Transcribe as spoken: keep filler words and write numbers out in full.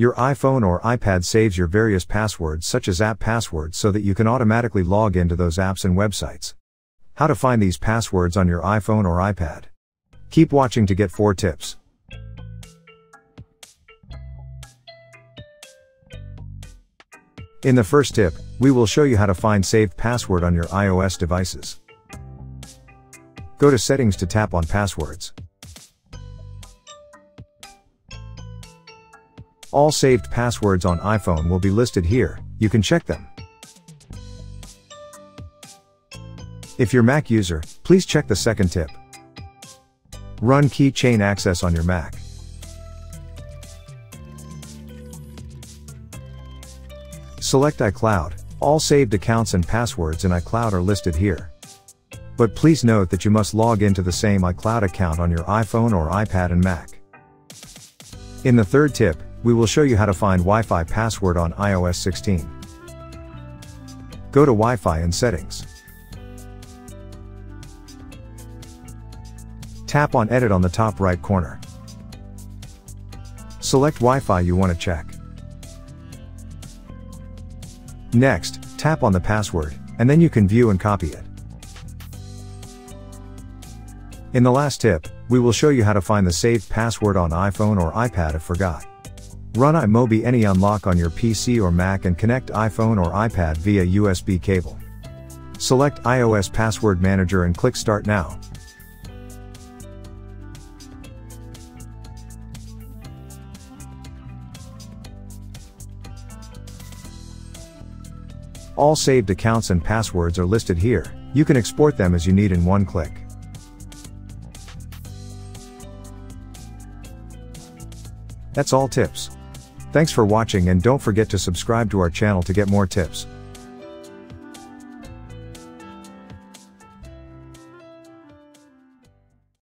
Your iPhone or iPad saves your various passwords such as app passwords so that you can automatically log into those apps and websites. How to find these passwords on your iPhone or iPad? Keep watching to get four tips. In the first tip, we will show you how to find saved password on your iOS devices. Go to Settings to tap on Passwords. All saved passwords on iPhone will be listed here, you can check them. If you're Mac user, please check the second tip. Run KeyChain Access on your Mac. Select iCloud, all saved accounts and passwords in iCloud are listed here. But please note that you must log into the same iCloud account on your iPhone or iPad and Mac. In the third tip, we will show you how to find Wi-Fi password on i O S sixteen. Go to Wi-Fi and Settings. Tap on Edit on the top right corner. Select Wi-Fi you want to check. Next, tap on the password, and then you can view and copy it. In the last tip, we will show you how to find the saved password on iPhone or iPad if forgot. Run iMobie AnyUnlock on your P C or Mac and connect iPhone or iPad via U S B cable. Select iOS Password Manager and click Start Now. All saved accounts and passwords are listed here, you can export them as you need in one click. That's all tips. Thanks for watching and don't forget to subscribe to our channel to get more tips.